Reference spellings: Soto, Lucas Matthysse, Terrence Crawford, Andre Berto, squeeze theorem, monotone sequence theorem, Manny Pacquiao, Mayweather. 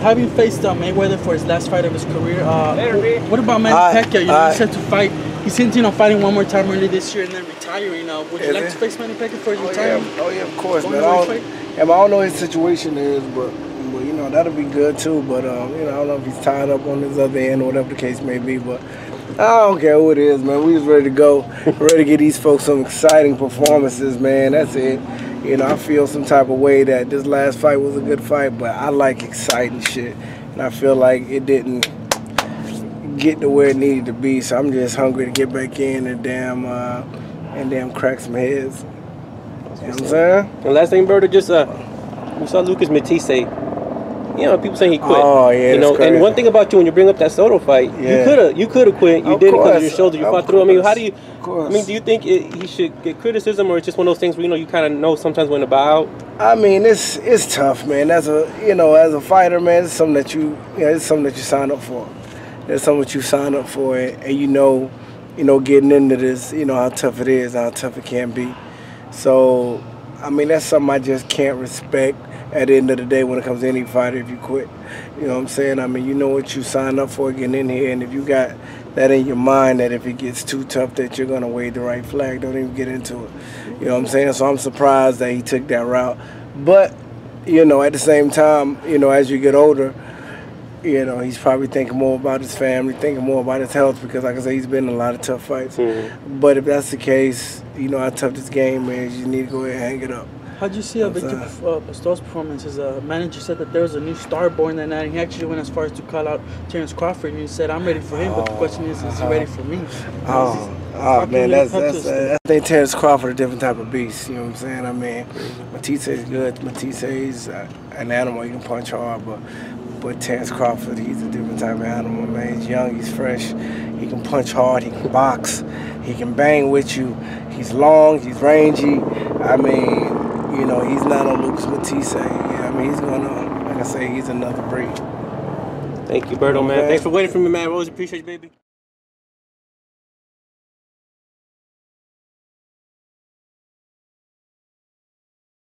Having faced Mayweather for his last fight of his career, what about Manny Pacquiao? You know, he said to fight. He's hinting on fighting one more time early this year and then retiring. Would you like to face Manny Pacquiao for his retirement? Yeah. Oh yeah, of course, man. I don't know what his situation is, but you know that'll be good too. But you know, I don't know if he's tied up on his other end or whatever the case may be. But I don't care who it is, man. We just ready to go, ready to get these folks some exciting performances, man. That's it. You know, I feel some type of way that this last fight was a good fight, but I like exciting shit. And I feel like it didn't get to where it needed to be, so I'm just hungry to get back in and damn crack some heads. You know what I'm saying? And last thing, Berto, just, we saw Lucas Matthysse. You know, people saying he quit. Oh, yeah, you know, crazy. And one thing about you, when you bring up that Soto fight, you could have quit. You didn't because of your shoulder. You fought through. I mean, how do you? I mean, do you think he should get criticism, or it's just one of those things where you know you kind of know sometimes when to bow out? I mean, it's tough, man. As a as a fighter, man, it's something that it's something that you sign up for. It's something that you sign up for, and you know, getting into this, you know how tough it is, how tough it can be. So, I mean, that's something I just can't respect. At the end of the day, when it comes to any fighter, if you quit, you know what I'm saying? I mean, you know what you signed up for getting in here, and if you got that in your mind that if it gets too tough that you're going to wave the right flag, don't even get into it. You know what I'm saying? So I'm surprised that he took that route. But, you know, at the same time, you know, as you get older, you know, he's probably thinking more about his family, thinking more about his health because, like I say, he's been in a lot of tough fights. Mm-hmm. But if that's the case, you know how tough this game is, you need to go ahead and hang it up. How did you see Victor Postol's performance? His manager said that there was a new star born that night, and he actually went as far as to call out Terrence Crawford, and he said, I'm ready for him, but the question is he ready for me? Man, I think Terrence Crawford a different type of beast, you know what I'm saying? I mean, Matthysse is good. Matthysse is an animal. You can punch hard, but Terrence Crawford, he's a different type of animal, man. He's young, he's fresh, he can punch hard, he can box, he can bang with you. He's long, he's rangy. I mean, you know, he's not on Lucas Matthysse. Yeah, I mean, he's going on, like I say, he's another breed. Thank you, Berto, man. Thanks for waiting for me, man. I always appreciate you, baby.